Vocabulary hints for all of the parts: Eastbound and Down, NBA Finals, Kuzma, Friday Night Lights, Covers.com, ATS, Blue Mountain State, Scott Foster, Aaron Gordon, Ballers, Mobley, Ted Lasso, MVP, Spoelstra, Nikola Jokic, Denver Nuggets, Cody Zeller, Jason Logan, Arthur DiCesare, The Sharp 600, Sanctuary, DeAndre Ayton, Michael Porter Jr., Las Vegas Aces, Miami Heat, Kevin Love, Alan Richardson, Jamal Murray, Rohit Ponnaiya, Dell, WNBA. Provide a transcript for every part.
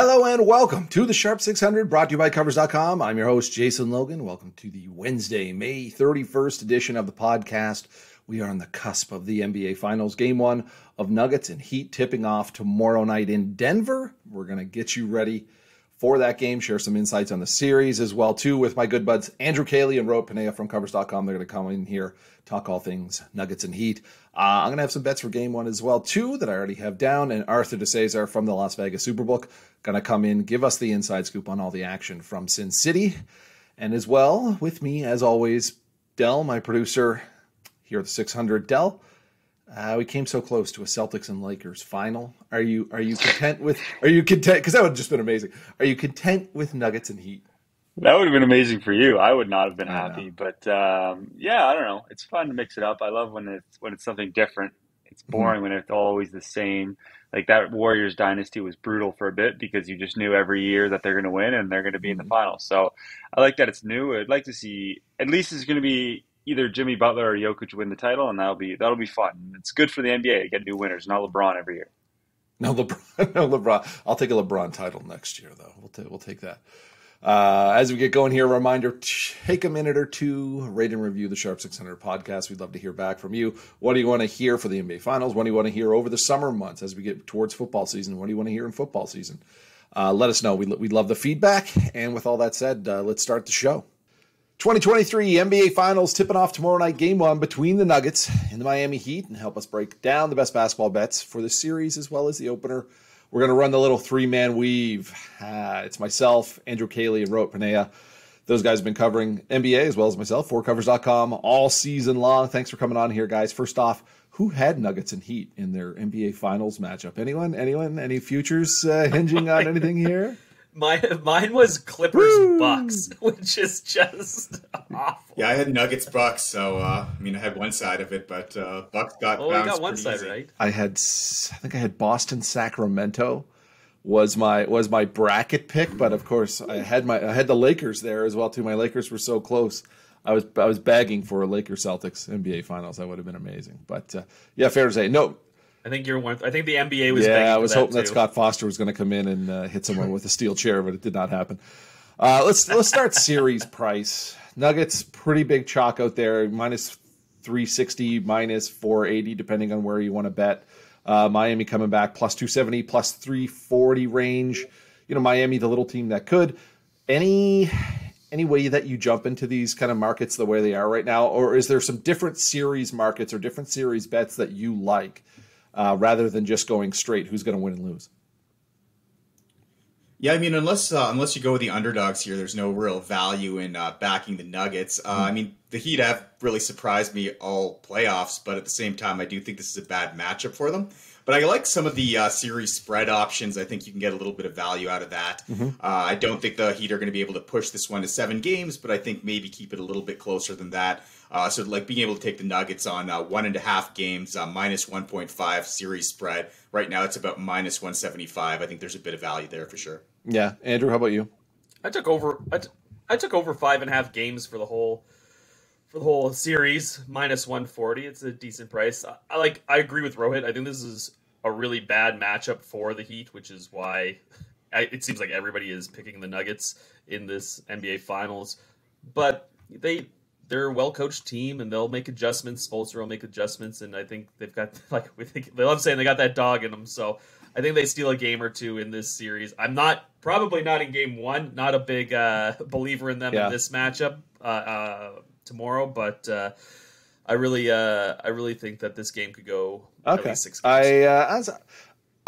Hello and welcome to The Sharp 600, brought to you by Covers.com. I'm your host, Jason Logan. Welcome to the Wednesday, May 31st edition of the podcast. We are on the cusp of the NBA Finals. Game one of Nuggets and Heat tipping off tomorrow night in Denver. We're going to get you ready for that game, share some insights on the series as well, too, with my good buds Andrew Caley and Rohit Ponnaiya from Covers.com. They're going to come in here, talk all things Nuggets and Heat. I'm going to have some bets for Game 1 as well, too, that I already have down. And Arthur DiCesare from the Las Vegas Superbook going to come in, give us the inside scoop on all the action from Sin City. And as well, with me, as always, Dell, my producer here at the 600. Dell, we came so close to a Celtics and Lakers final. Are you content with because that would have just been amazing. Are you content with Nuggets and Heat? That would have been amazing for you. I would not have been happy, but yeah, I don't know. It's fun to mix it up. I love when it's something different. It's boring when it's always the same. Like that Warriors dynasty was brutal for a bit because you just knew every year that they're going to win and they're going to be in the finals. So I like that it's new. I'd like to see at least it's going to be either Jimmy Butler or Jokic win the title, and that'll be fun. It's good for the NBA to get new winners, not LeBron every year. No LeBron. I'll take a LeBron title next year, though. We'll take that. As we get going here, a reminder, take a minute or two, rate and review the Sharp 600 podcast. We'd love to hear back from you. What do you want to hear for the NBA Finals? What do you want to hear over the summer months as we get towards football season? What do you want to hear in football season? Let us know. We love the feedback. And with all that said, let's start the show. 2023 NBA Finals tipping off tomorrow night, Game 1 between the Nuggets and the Miami Heat, and help us break down the best basketball bets for the series as well as the opener. We're going to run the little three-man weave. It's myself, Andrew Caley, and Rohit Ponnaiya. Those guys have been covering NBA as well as myself for Covers.com all season long. Thanks for coming on here, guys. First off, who had Nuggets and Heat in their NBA Finals matchup? Anyone? Any futures hinging on anything here? Mine was Clippers-Bucks, which is just awful. Yeah, I had Nuggets-Bucks, so I mean, I had one side of it, but Bucks got bounced. We got one side easy. Right. I think I had Boston-Sacramento was my bracket pick, but of course I had the Lakers there as well too. My Lakers were so close. I was bagging for a Lakers-Celtics NBA Finals. That would have been amazing, but yeah, fair to say no. I think the NBA was. Yeah, I was hoping that Scott Foster was going to come in and hit someone with a steel chair, but it did not happen. Let's start series price. Nuggets pretty big chalk out there, -360, -480, depending on where you want to bet. Miami coming back +270, +340 range. You know, Miami, the little team that could. Any way that you jump into these kind of markets the way they are right now, or is there some different series markets or different series bets that you like? Rather than just going straight, who's going to win and lose? Yeah, I mean, unless you go with the underdogs here, there's no real value in backing the Nuggets. I mean, the Heat have really surprised me all playoffs, but at the same time, I do think this is a bad matchup for them. But I like some of the series spread options. I think you can get a little bit of value out of that. I don't think the Heat are going to be able to push this one to 7 games, but I think maybe keep it a little bit closer than that. So like being able to take the Nuggets on -1.5 games, -1.5 series spread. Right now it's about -175. I think there's a bit of value there for sure. Yeah. Andrew, how about you? I took over 5.5 games for the whole series, -140. It's a decent price. I agree with Rohit. I think this is a really bad matchup for the Heat, which is why it seems like everybody is picking the Nuggets in this NBA Finals. But they're a well-coached team, and they'll make adjustments. Spoelstra will make adjustments, and I think they've got, like, they love saying they got that dog in them, so I think they steal a game or two in this series. I'm probably not in Game 1, not a big believer in them in this matchup tomorrow, but I really think that this game could go at least 6 games.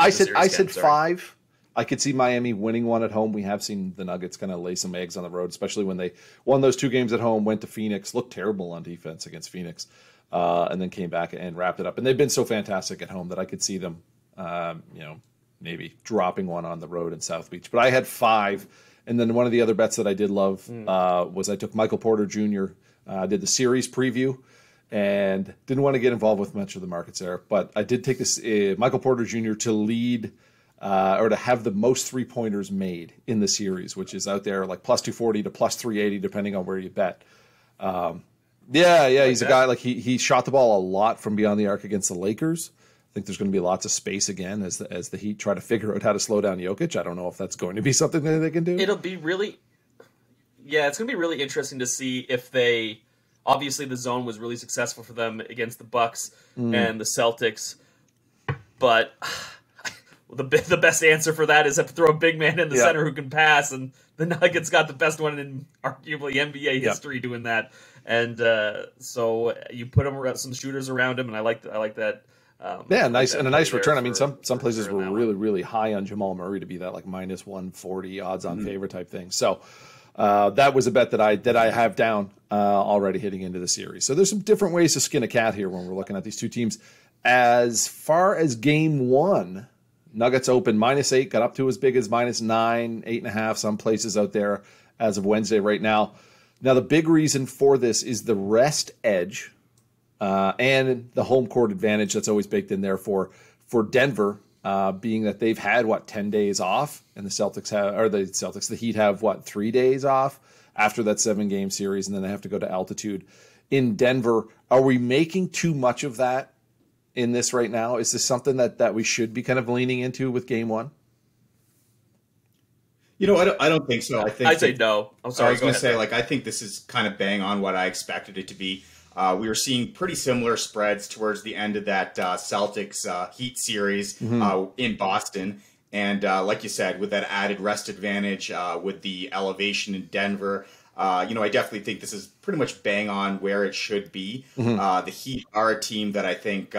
I said 5. I could see Miami winning one at home. We have seen the Nuggets kind of lay some eggs on the road, especially when they won those 2 games at home, went to Phoenix, looked terrible on defense against Phoenix, and then came back and wrapped it up. And they've been so fantastic at home that I could see them, maybe dropping one on the road in South Beach. But I had 5. And then one of the other bets that I did love was I took Michael Porter Jr., did the series preview. And didn't want to get involved with much of the markets there. But I did take this Michael Porter Jr. to lead – or to have the most 3-pointers made in the series, which is out there like +240 to +380, depending on where you bet. He's a guy, like he shot the ball a lot from beyond the arc against the Lakers. I think there's going to be lots of space again as the Heat try to figure out how to slow down Jokic. I don't know if that's going to be something that they can do. It'll be really, yeah, it's going to be really interesting to see if they, obviously the zone was really successful for them against the Bucks and the Celtics, but the best answer for that is to throw a big man in the center who can pass, and the Nuggets got the best one in arguably NBA history doing that. And so you put him some shooters around him, and I like that. Nice and a nice return. I mean, some places were really high on Jamal Murray to be that like minus 140 odds on favorite type thing. So that was a bet that I have down already hitting into the series. So there's some different ways to skin a cat here when we're looking at these two teams. As far as game one, Nuggets open -8, got up to as big as -9, 8.5. Some places out there as of Wednesday right now. Now the big reason for this is the rest edge. And the home court advantage that's always baked in there for Denver, being that they've had, 10 days off, and the Heat have, 3 days off after that 7-game series, and then they have to go to altitude in Denver. Are we making too much of that in this right now? Is this something that we should be kind of leaning into with game one? You know, I don't think so. I'd say no. I'm sorry. I was going to say, I think this is kind of bang on what I expected it to be. We were seeing pretty similar spreads towards the end of that Celtics Heat series in Boston. And like you said, with that added rest advantage, with the elevation in Denver, I definitely think this is pretty much bang on where it should be. The Heat are a team that I think,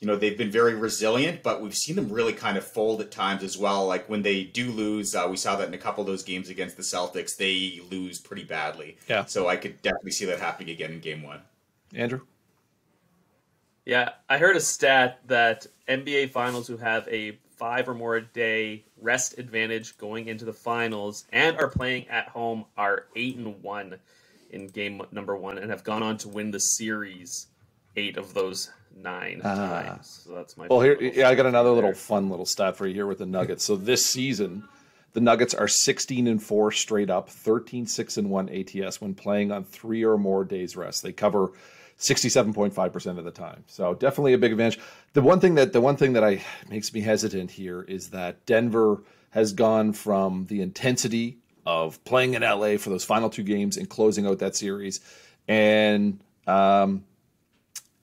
they've been very resilient, but we've seen them really kind of fold at times as well. Like when they do lose, we saw that in a couple of those games against the Celtics, they lose pretty badly. Yeah. So I could definitely see that happening again in game one. Andrew? Yeah, I heard a stat that NBA Finals who have a 5 or more a day rest advantage going into the finals and are playing at home are 8-1 in game number one and have gone on to win the series 8 of those 9 times. So that's my. Well, here, I got another little fun little stat for you here with the Nuggets. So this season, the Nuggets are 16-4 straight up, 13-6-1 ATS when playing on 3 or more days rest. They cover 67.5% of the time. So definitely a big advantage. The one thing that I makes me hesitant here is that Denver has gone from the intensity of playing in LA for those final 2 games and closing out that series. And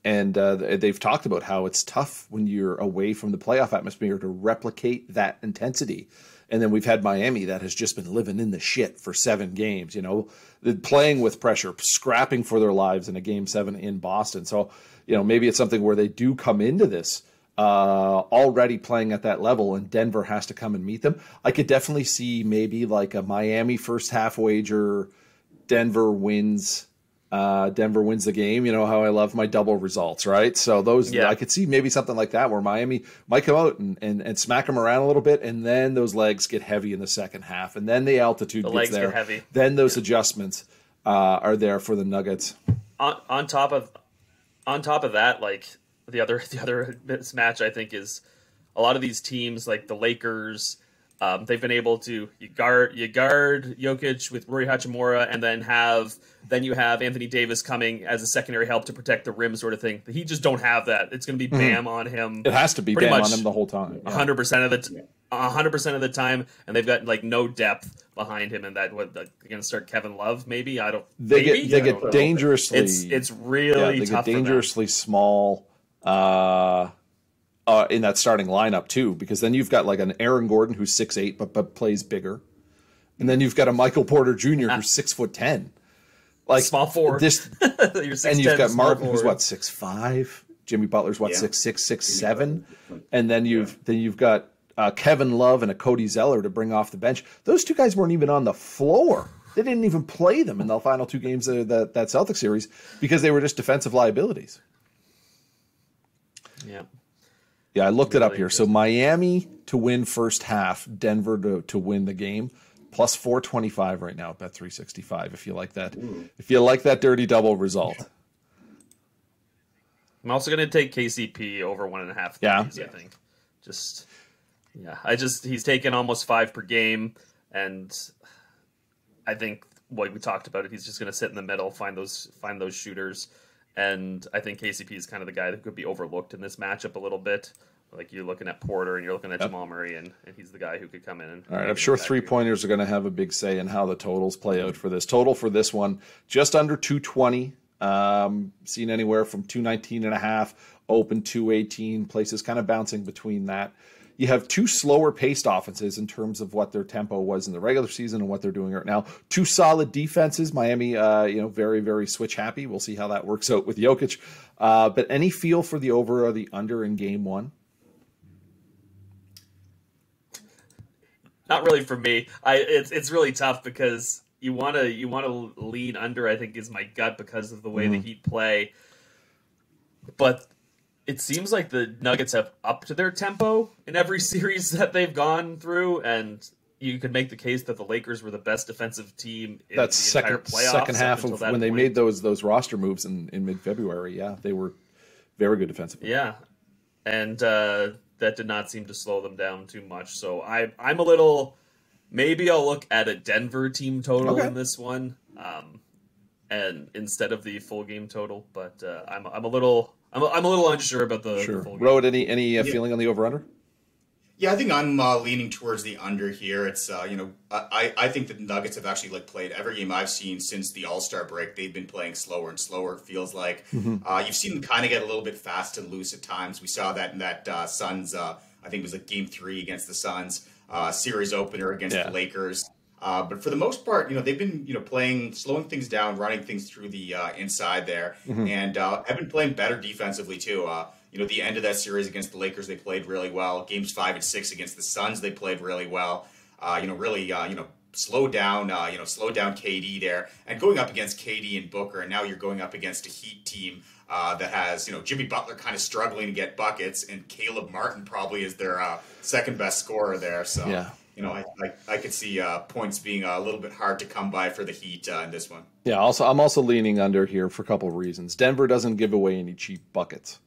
they've talked about how it's tough when you're away from the playoff atmosphere to replicate that intensity. And then we've had Miami that has just been living in the shit for 7 games, playing with pressure, scrapping for their lives in a game 7 in Boston. So, maybe it's something where they do come into this already playing at that level and Denver has to come and meet them. I could definitely see maybe like a Miami first half wager, Denver wins the game. You know how I love my double results, right? So those, I could see maybe something like that where Miami might come out and smack them around a little bit, and then those legs get heavy in the second half, and then the altitude gets there. Get heavy. Then those adjustments are there for the Nuggets. On top of that, the other mismatch I think is a lot of these teams like the Lakers. They've been able to you guard Jokic with Rui Hachimura, and then you have Anthony Davis coming as a secondary help to protect the rim, sort of thing. The Heat just don't have that. It's going to be Bam on him. It has to be Bam on him the whole time. 100% of the time, and they've got no depth behind him. And they're going to start Kevin Love, maybe. I don't. They get dangerously. It's really they tough. They get dangerously small. In that starting lineup too, because then you've got an Aaron Gordon who's 6'8", but plays bigger, and then you've got a Michael Porter Jr. who's 6'10", small forward. And you've got Martin who's 6'5", Jimmy Butler's 6'6", 6'7", and then you've got Kevin Love and a Cody Zeller to bring off the bench. Those 2 guys weren't even on the floor. They didn't even play them in the final 2 games of that Celtics series because they were just defensive liabilities. Yeah. Yeah, I looked it up here. So Miami to win first half, Denver to win the game, plus 425 right now, Bet365 if you like that. Ooh. If you like that dirty double result. I'm also going to take KCP over 1.5 threes, I think. He's taken almost 5 per game, and I think what we talked about it, he's just going to sit in the middle, find those shooters. And I think KCP is kind of the guy that could be overlooked in this matchup a little bit. Like, you're looking at Porter and you're looking at Jamal Murray, and he's the guy who could come in. And all right, I'm sure three-pointers are going to have a big say in how the totals play out for this. Total for this one, just under 220. Seen anywhere from 219.5, open 218, places kind of bouncing between that. You have two slower-paced offenses in terms of what their tempo was in the regular season and what they're doing right now. Two solid defenses. Miami, very, very switch-happy. We'll see how that works out with Jokic. But any feel for the over or the under in game one? Not really for me. It's really tough because you want to lean under, I think, is my gut because of the way the Heat play. But it seems like the Nuggets have upped their tempo in every series that they've gone through, and you could make the case that the Lakers were the best defensive team in the entire playoffs. Second half of when they made those roster moves in mid-February, yeah, they were very good defensively. Yeah, and that did not seem to slow them down too much. So I'm a little, maybe I'll look at a Denver team total in this one, and instead of the full game total. But I'm a little unsure about the full game. Rohit, any feeling on the over under? Yeah, I think I'm leaning towards the under here. It's I think the Nuggets have actually played every game I've seen since the All-Star break. They've been playing slower and slower. It feels like you've seen them kind of get a little bit fast and loose at times. We saw that in that Suns. I think it was Game 3 against the Suns, series opener against the Lakers. But for the most part, they've been, playing, slowing things down, running things through the inside there, and have been playing better defensively too. The end of that series against the Lakers, they played really well. Games 5 and 6 against the Suns, they played really well. Slow down KD there, and going up against KD and Booker, and now you're going up against a Heat team that has, Jimmy Butler kind of struggling to get buckets, and Caleb Martin probably is their second best scorer there. So. Yeah. I could see points being a little bit hard to come by for the Heat in this one. Yeah, I'm also leaning under here for a couple of reasons. Denver doesn't give away any cheap buckets.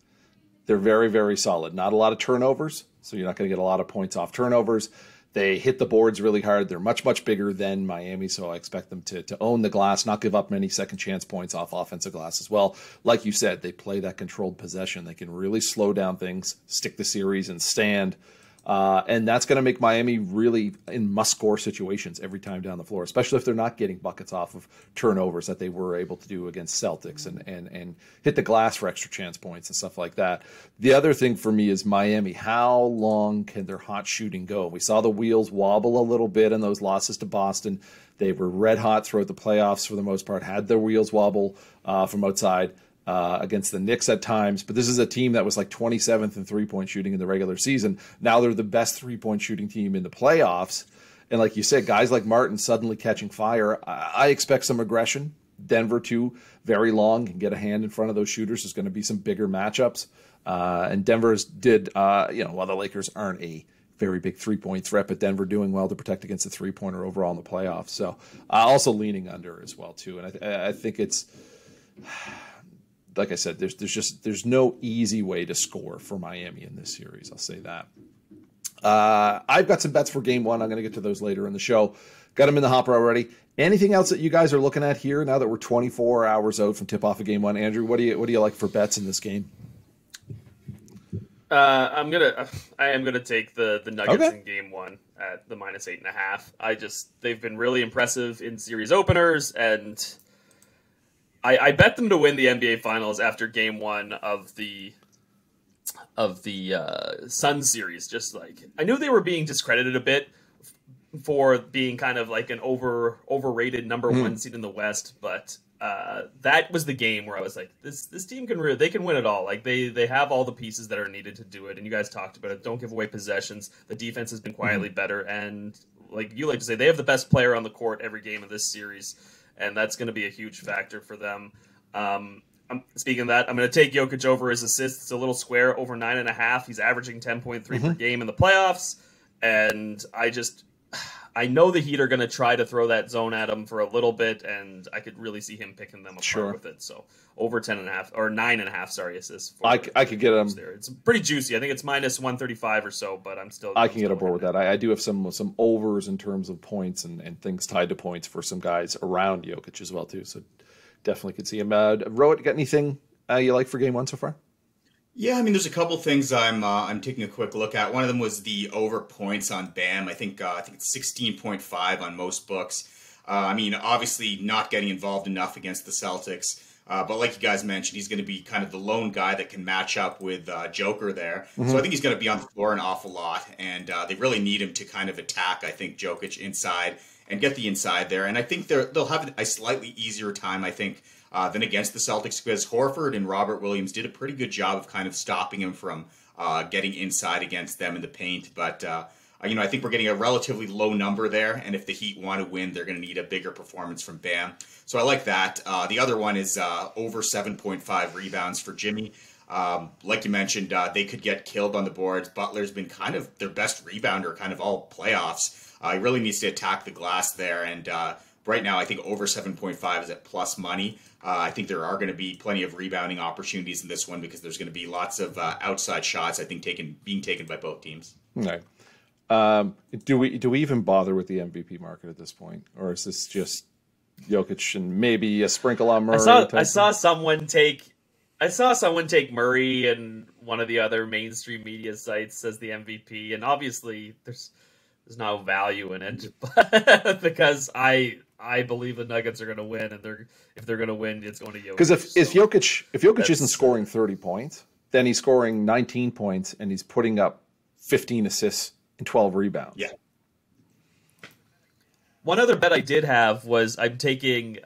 They're very, very solid. Not a lot of turnovers, so you're not going to get a lot of points off turnovers. They hit the boards really hard. They're much, much bigger than Miami, so I expect them to own the glass, not give up many second chance points off offensive glass as well. Like you said, they play that controlled possession. They can really slow down things, stick the series, and stand. And that's going to make Miami really in must-score situations every time down the floor, especially if they're not getting buckets off of turnovers that they were able to do against Celtics and hit the glass for extra chance points and stuff like that. The other thing for me is Miami. How long can their hot shooting go? We saw the wheels wobble a little bit in those losses to Boston. They were red hot throughout the playoffs for the most part, had their wheels wobble from outside. Against the Knicks at times, but this is a team that was 27th in three-point shooting in the regular season. Now they're the best three-point shooting team in the playoffs, and like you said, guys like Martin suddenly catching fire. I expect some aggression. Denver, too, very long, can get a hand in front of those shooters. There's going to be some bigger matchups, and Denver's did, while the Lakers aren't a very big three-point threat, but Denver doing well to protect against a three-pointer overall in the playoffs. So also leaning under as well, too, and I think it's... Like I said, there's no easy way to score for Miami in this series. I'll say that. I've got some bets for game one. I'm going to get to those later in the show. Got them in the hopper already. Anything else that you guys are looking at here now that we're 24 hours out from tip off of game one? Andrew, what do you like for bets in this game? I am gonna take the Nuggets in game one at the -8.5. They've been really impressive in series openers, and I bet them to win the NBA Finals after Game 1 of the Sun series. Just I knew they were being discredited a bit for being kind of an overrated number one seed in the West, but that was the game where I was this team can win it all. They have all the pieces that are needed to do it. And you guys talked about it. Don't give away possessions. The defense has been quietly better, and you like to say, they have the best player on the court every game of this series. And that's going to be a huge factor for them. Speaking of that, I'm going to take Jokic over his assists. It's a little square, over 9.5. He's averaging 10.3 per game in the playoffs. And I know the Heat are going to try to throw that zone at him for a little bit, and I could really see him picking them apart with it. So over 10.5 or 9.5, assists. I could get him there. It's pretty juicy. I think it's -135 or so, but I'm still. I can get aboard with that. I do have some overs in terms of points and things tied to points for some guys around Jokic as well too. So definitely could see him. Rohit, got anything you like for game one so far? Yeah, I mean, there's a couple things I'm taking a quick look at. One of them was the over points on Bam. I think it's 16.5 on most books. I mean, obviously not getting involved enough against the Celtics. But like you guys mentioned, he's going to be kind of the lone guy that can match up with Joker there. Mm-hmm. So I think he's going to be on the floor an awful lot. And they really need him to kind of attack, I think, Jokic inside and get the inside there. And I think they'll have a slightly easier time, I think, than against the Celtics, because Horford and Robert Williams did a pretty good job of kind of stopping him from getting inside against them in the paint. But, you know, I think we're getting a relatively low number there, and if the Heat want to win, they're going to need a bigger performance from Bam. So I like that. The other one is over 7.5 rebounds for Jimmy. Like you mentioned, they could get killed on the boards. Butler's been kind of their best rebounder kind of all playoffs. He really needs to attack the glass there, and right now I think over 7.5 is at plus money. I think there are going to be plenty of rebounding opportunities in this one because there's going to be lots of outside shots, I think, being taken by both teams. Okay. Do we even bother with the MVP market at this point, or is this just Jokic and maybe a sprinkle on Murray? I saw someone take Murray and one of the other mainstream media sites as the MVP, and obviously there's no value in it, but because I believe the Nuggets are going to win, and if they're going to win, it's going to Jokic. Because if Jokic isn't scoring 30 points, then he's scoring 19 points and he's putting up 15 assists. 12 rebounds. Yeah. One other bet I did have was I'm taking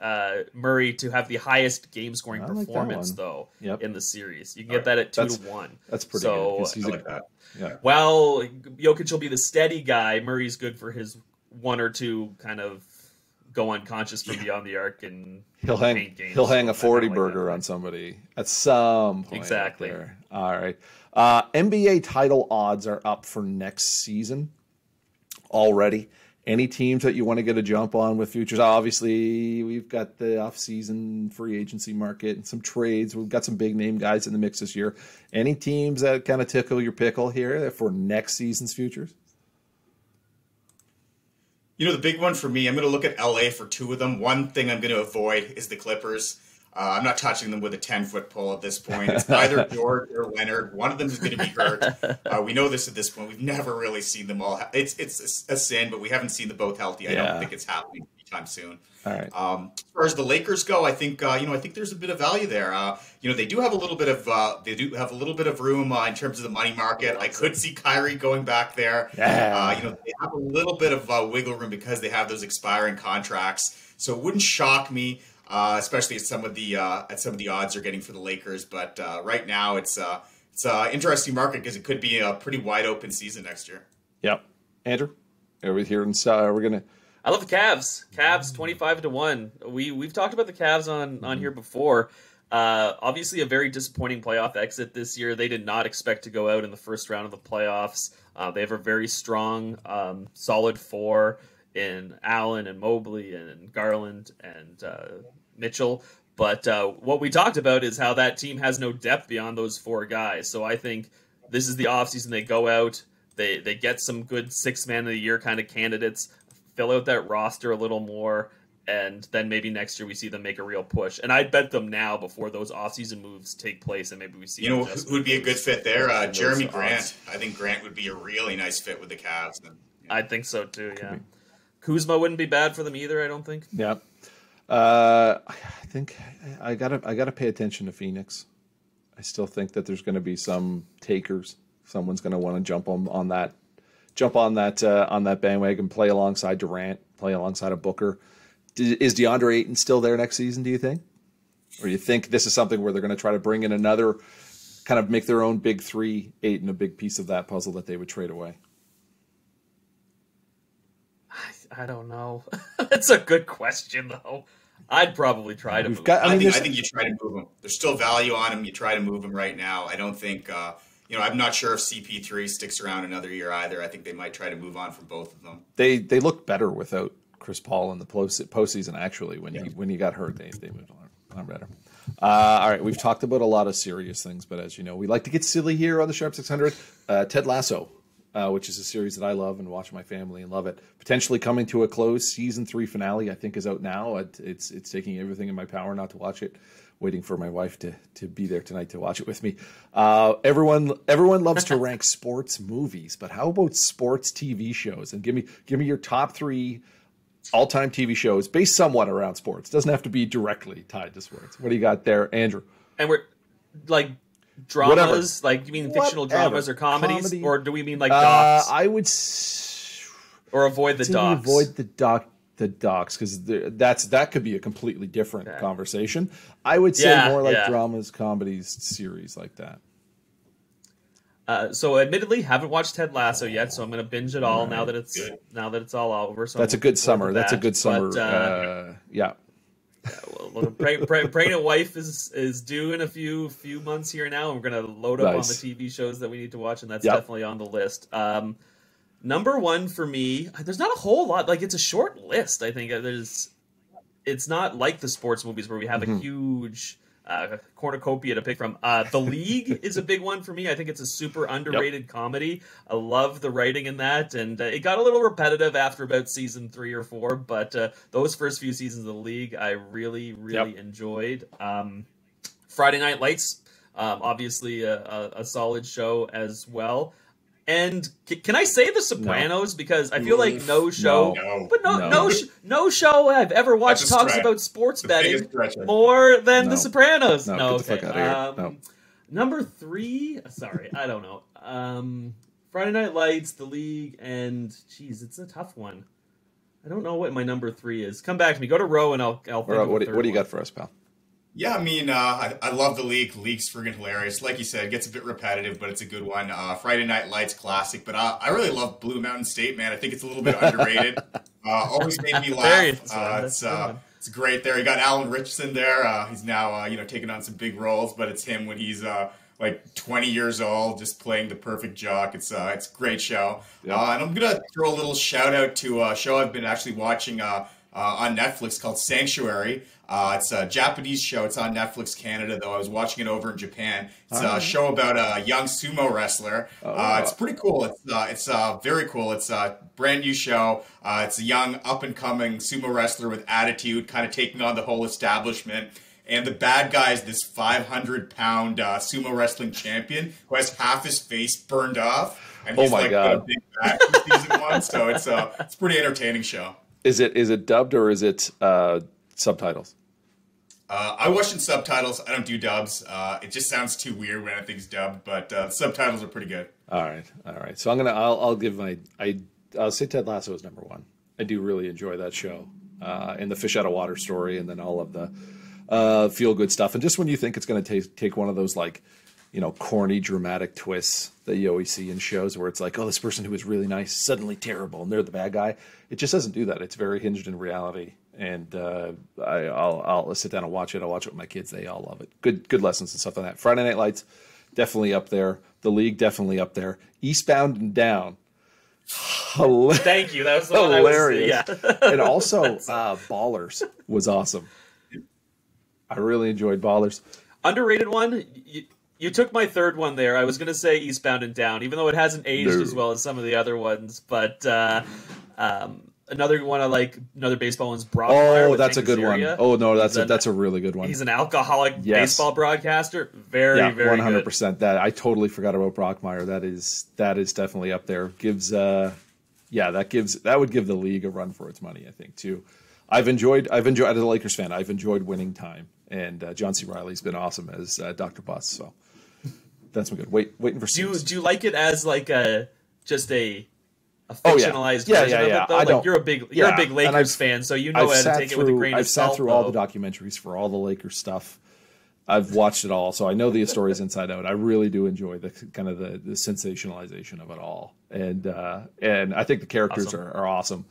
Murray to have the highest game scoring performance though in the series. You can get that at 2-1. That's pretty good. He's like that. Yeah. Well, Jokic will be the steady guy. Murray's good for his one or two kind of go unconscious from beyond the arc, and he'll hang a 40 burger on somebody at some point. Exactly. All right. NBA title odds are up for next season already. Any teams that you want to get a jump on with futures? Obviously, we've got the off-season free agency market and some trades. We've got some big-name guys in the mix this year. Any teams that kind of tickle your pickle here for next season's futures? You know, the big one for me, I'm going to look at LA for two of them. One thing I'm going to avoid is the Clippers. I'm not touching them with a 10-foot pole at this point. It's either George or Leonard. One of them is going to be hurt. We know this at this point. We've never really seen them all. It's a sin, but we haven't seen them both healthy. I don't think it's happening anytime soon. All right. As far as the Lakers go, I think I think there's a bit of value there. You know, they do have a little bit of room in terms of the money market. I could see Kyrie going back there. Yeah. You know, they have a little bit of wiggle room because they have those expiring contracts. So it wouldn't shock me. Especially at some of the odds are getting for the Lakers, but right now it's an interesting market because it could be a pretty wide open season next year. Yep, Andrew, are we here? And we're gonna. I love the Cavs. Cavs 25-1. We've talked about the Cavs on here before. Obviously, a very disappointing playoff exit this year. They did not expect to go out in the first round of the playoffs. They have a very strong, solid four in Allen and Mobley and Garland and Mitchell. But what we talked about is how that team has no depth beyond those four guys. So I think this is the offseason. They go out, they get some good six-man of the year kind of candidates, fill out that roster a little more, and then maybe next year we see them make a real push. And I bet them now before those offseason moves take place, and maybe we see. You know who would be a good fit there? Jeremy Grant. I think Grant would be a really nice fit with the Cavs. And, you know. I think so too, yeah. Kuzma wouldn't be bad for them either, I don't think. Yeah. I think I gotta pay attention to Phoenix. I still think that there's going to be some takers. Someone's going to want to jump on that bandwagon, play alongside Durant, play alongside a Booker. Is DeAndre Ayton still there next season, do you think? Or you think this is something where they're going to try to bring in another, kind of make their own big three, Ayton, a big piece of that puzzle that they would trade away? I don't know. That's a good question, though. I'd probably try to move him. I think you try to move him. There's still value on him. You try to move him right now. I don't think I'm not sure if CP3 sticks around another year either. I think they might try to move on from both of them. They look better without Chris Paul in the postseason, actually. When he got hurt, they moved on better. All right, we've talked about a lot of serious things, but as you know, we like to get silly here on the Sharp 600. Ted Lasso. Which is a series that I love and watch my family and love it. Potentially coming to a close. Season 3 finale, I think, is out now. It's taking everything in my power not to watch it. waiting for my wife to be there tonight to watch it with me. Everyone loves to rank sports movies, but how about sports TV shows? And give me your top three all-time TV shows based somewhat around sports. Doesn't have to be directly tied to sports. What do you got there, Andrew? And we're like dramas, whatever. Like you mean fictional dramas or comedies, or do we mean like docs? I would or avoid the docs. Avoid the docs because that could be a completely different conversation. I would say more like dramas, comedies, series like that. So, admittedly, haven't watched Ted Lasso yet, so I'm going to binge it all now that it's good. Now that it's all over. So That's a good summer. But, yeah. Well, pregnant wife is due in a few months here now, and we're going to load up on the TV shows that we need to watch, and that's definitely on the list. Number one for me, there's not a whole lot. Like, it's a short list. I think it's not like the sports movies where we have a huge cornucopia to pick from. The League is a big one for me. I think it's a super underrated comedy. I love the writing in that, and it got a little repetitive after about season 3 or 4, but those first few seasons of The League I really enjoyed. Friday Night Lights, obviously a solid show as well. And can I say The Sopranos? No. Because I feel like no show I've ever watched talks about sports betting more than The Sopranos. No, okay. Number 3, sorry, I don't know. Friday Night Lights, The League, and geez, it's a tough one. I don't know what my number 3 is. Come back to me. Go to Row and I'll think of what do you got for us, pal? Yeah, I mean, I love The League. League's friggin' hilarious. Like you said, it gets a bit repetitive, but it's a good one. Friday Night Lights, classic. But I really love Blue Mountain State, man. I think it's a little bit underrated. Always made me laugh. It's great there. You got Alan Richardson there. He's now, taking on some big roles, but it's him when he's like 20 years old, just playing the perfect jock. It's a great show. Yep. And I'm going to throw a little shout out to a show I've been actually watching on Netflix called Sanctuary. It's a Japanese show. It's on Netflix Canada, though. I was watching it over in Japan. It's a show about a young sumo wrestler. It's pretty cool. It's very cool. It's a brand new show. It's a young up-and-coming sumo wrestler with attitude, kind of taking on the whole establishment. And the bad guy is this 500-pound sumo wrestling champion who has half his face burned off. And he's got a big back in season 1. So it's a pretty entertaining show. Is it dubbed or is it subtitles? I watch in subtitles. I don't do dubs. It just sounds too weird when everything's dubbed, but subtitles are pretty good. All right. So I'll give my I'll say Ted Lasso is number 1. I do really enjoy that show, and the fish out of water story, and then all of the feel good stuff. And just when you think it's going to take one of those corny dramatic twists that you always see in shows where it's like, oh, this person who was really nice suddenly terrible and they're the bad guy. It just doesn't do that. It's very hinged in reality. And I'll sit down and watch it. I'll watch it with my kids. They all love it. Good lessons and stuff like that. Friday Night Lights, definitely up there. The League, definitely up there. Eastbound and Down. Thank you. That was hilarious. And also Ballers was awesome. I really enjoyed Ballers. Underrated one. You took my third one there. I was going to say Eastbound and Down, even though it hasn't aged as well as some of the other ones. But another one I like, another baseball one's Broadwire. Oh, that's a good one. Oh, no, that's a really good one. He's an alcoholic baseball broadcaster. Very 100%. Good. That I totally forgot about Brockmire. That is definitely up there. That would give The League a run for its money, I think, too. I've enjoyed as a Lakers fan, I've enjoyed Winning Time, and John C. Reilly's been awesome as Dr. Buss. So that's been good. Waiting for seasons. Do you like it as like a fictionalized version of it though? You're a big Lakers fan, so you know how to take it with a grain of salt. I've sat through all the documentaries for all the Lakers stuff. I've watched it all, so I know the stories inside out. I really do enjoy the kind of the sensationalization of it all, and I think the characters are awesome.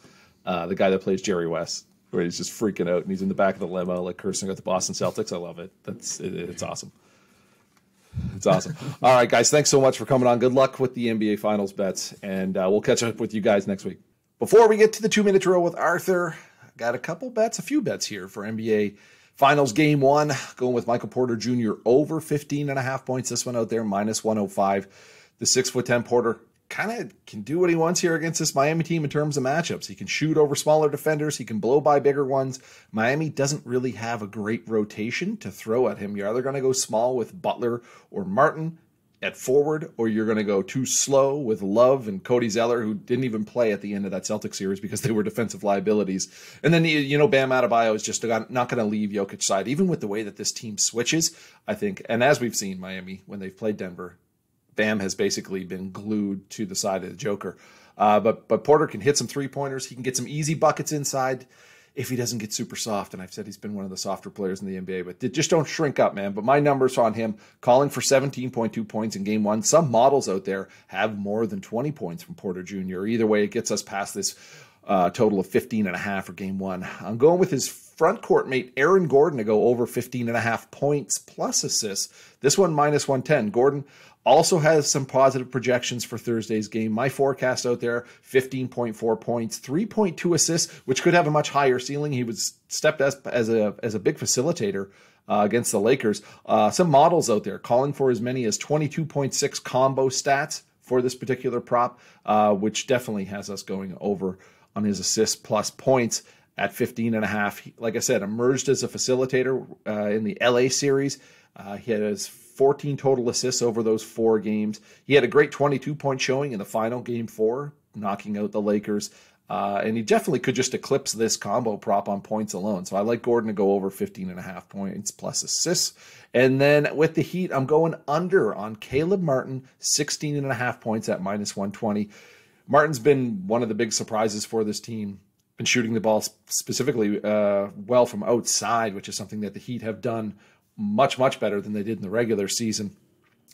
The guy that plays Jerry West, where he's just freaking out and he's in the back of the limo, like cursing at the Boston Celtics. I love it. It's awesome. It's awesome. All right, guys, thanks so much for coming on. Good luck with the NBA Finals bets, and we'll catch up with you guys next week. Before we get to the 2-minute drill with Arthur, I got a few bets here for NBA Finals Game 1. Going with Michael Porter Jr. over 15.5 points. This one out there, -105. The 6'10" Porter kind of can do what he wants here against this Miami team in terms of matchups. He can shoot over smaller defenders. He can blow by bigger ones. Miami doesn't really have a great rotation to throw at him. You're either going to go small with Butler or Martin at forward, or you're going to go too slow with Love and Cody Zeller, who didn't even play at the end of that Celtics series because they were defensive liabilities. And then, you know, Bam Adebayo is just not going to leave Jokic's side, even with the way that this team switches, I think. And as we've seen, Miami, when they've played Denver, Bam has basically been glued to the side of the Joker. But Porter can hit some three-pointers. He can get some easy buckets inside if he doesn't get super soft. And I've said he's been one of the softer players in the NBA. But just don't shrink up, man. But my numbers on him, calling for 17.2 points in Game 1. Some models out there have more than 20 points from Porter Jr. Either way, it gets us past this total of 15.5 for Game 1. I'm going with his front court mate Aaron Gordon to go over 15.5 points plus assists. This one minus 110. Gordon also has some positive projections for Thursday's game. My forecast out there, 15.4 points, 3.2 assists, which could have a much higher ceiling. He was stepped as a big facilitator against the Lakers. Some models out there calling for as many as 22.6 combo stats for this particular prop, which definitely has us going over on his assists plus points at 15.5. Like I said, emerged as a facilitator in the LA series. He had his 14 total assists over those 4 games. He had a great 22-point showing in the final Game 4, knocking out the Lakers. And he definitely could just eclipse this combo prop on points alone. So I like Gordon to go over 15.5 points plus assists. And then with the Heat, I'm going under on Caleb Martin, 16.5 points at minus 120. Martin's been one of the big surprises for this team. Been shooting the ball specifically well from outside, which is something that the Heat have done much better than they did in the regular season.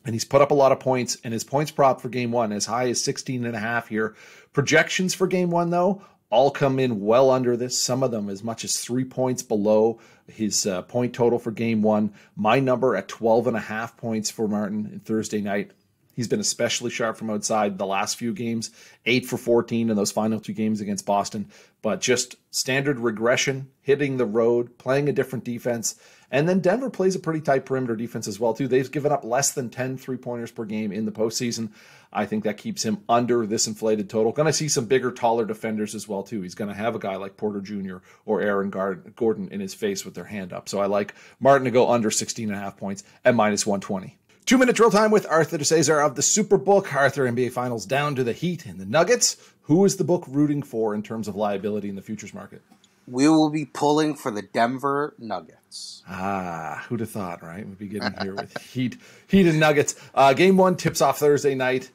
And he's put up a lot of points, and his points prop for Game 1 as high as 16.5 here. Projections for Game 1, though, all come in well under this. Some of them as much as 3 points below his point total for Game 1. My number at 12.5 points for Martin on Thursday night. He's been especially sharp from outside the last few games, 8 for 14 in those final 2 games against Boston. But just standard regression, hitting the road, playing a different defense. And then Denver plays a pretty tight perimeter defense as well, too. They've given up less than 10 three-pointers per game in the postseason. I think that keeps him under this inflated total. Going to see some bigger, taller defenders as well, too. He's going to have a guy like Porter Jr. or Aaron Gordon in his face with their hand up. So I like Martin to go under 16.5 points at minus 120. 2-minute drill time with Arthur DiCesare of the Superbook. Arthur, NBA Finals down to the Heat and the Nuggets. Who is the book rooting for in terms of liability in the futures market? We will be pulling for the Denver Nuggets. Ah, who'd have thought, right? We'd be getting here with Heat and Nuggets. Game 1 tips off Thursday night.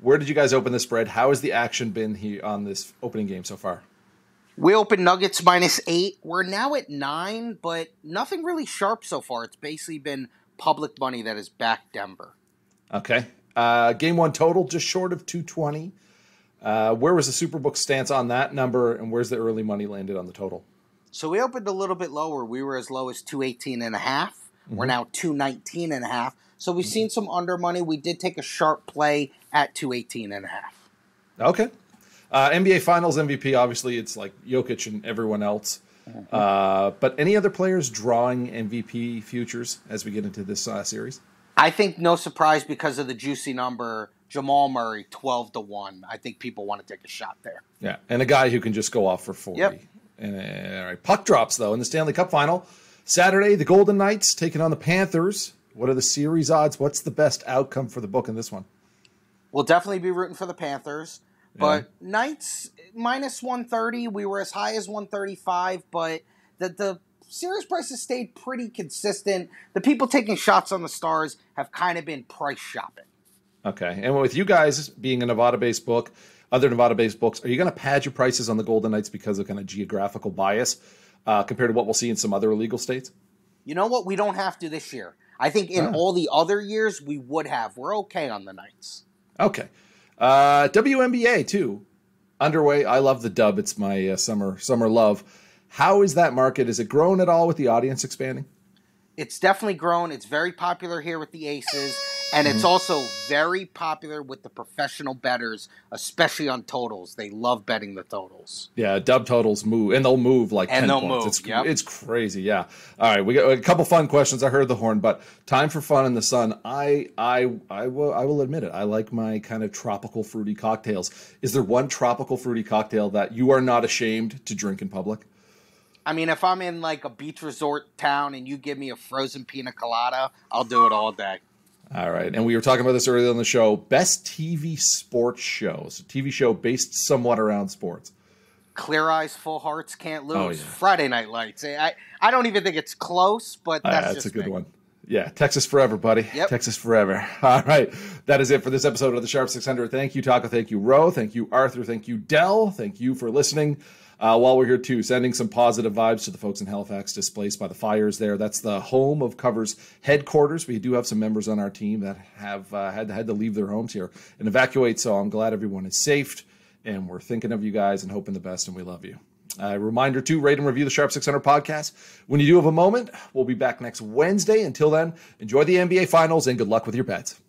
Where did you guys open the spread? How has the action been here on this opening game so far? We opened Nuggets minus 8. We're now at 9, but nothing really sharp so far. It's basically been public money that is back Denver. Okay. Game 1 total, just short of 220. Where was the Superbook stance on that number, and where's the early money landed on the total? So we opened a little bit lower. We were as low as 218.5. We're now 219.5. So we've seen some under money. We did take a sharp play at 218.5. Okay. NBA Finals MVP, obviously, it's like Jokic and everyone else. But any other players drawing MVP futures as we get into this series? I think no surprise because of the juicy number, Jamal Murray, 12-1. I think people want to take a shot there. Yeah, and a guy who can just go off for 40. Yep. And, all right, puck drops, though, in the Stanley Cup Final. Saturday, the Golden Knights taking on the Panthers. What are the series odds? What's the best outcome for the book in this one? We'll definitely be rooting for the Panthers. But Knights, minus 130, we were as high as 135, but the series prices stayed pretty consistent. The people taking shots on the Stars have kind of been price shopping. Okay, and with you guys being a Nevada-based book, other Nevada-based books, are you going to pad your prices on the Golden Knights because of kind of geographical bias compared to what we'll see in some other illegal states? You know what? We don't have to this year. I think in all the other years, we would have. We're okay on the Knights. Okay. WNBA, too, underway. I love the dub. It's my summer love. How is that market? Is it grown at all with the audience expanding? It's definitely grown. It's very popular here with the Aces. And it's also very popular with the professional bettors, especially on totals. They love betting the totals. Yeah, dub totals move, and they'll move like 10 points. It's crazy, yeah. All right, we got a couple fun questions. I heard the horn, but time for fun in the sun. I will admit it. I like my kind of tropical fruity cocktails. Is there one tropical fruity cocktail that you are not ashamed to drink in public? I mean, if I'm in like a beach resort town and you give me a frozen pina colada, I'll do it all day. All right, and we were talking about this earlier on the show. Best TV sports show. So TV show based somewhat around sports. Clear Eyes, Full Hearts, Can't Lose. Oh, yeah. Friday Night Lights. I don't even think it's close, but that's just a good one. Yeah, Texas forever, buddy. Yep. Texas forever. All right, that is it for this episode of The Sharp 600. Thank you, Taco. Thank you, Ro. Thank you, Arthur. Thank you, Dell. Thank you for listening. While we're here, too, sending some positive vibes to the folks in Halifax displaced by the fires there. That's the home of Cover's headquarters. We do have some members on our team that have had to leave their homes here and evacuate, so I'm glad everyone is safe, and we're thinking of you guys and hoping the best, and we love you. Reminder, too, rate and review the Sharp 600 podcast. When you do have a moment, we'll be back next Wednesday. Until then, enjoy the NBA Finals, and good luck with your bets.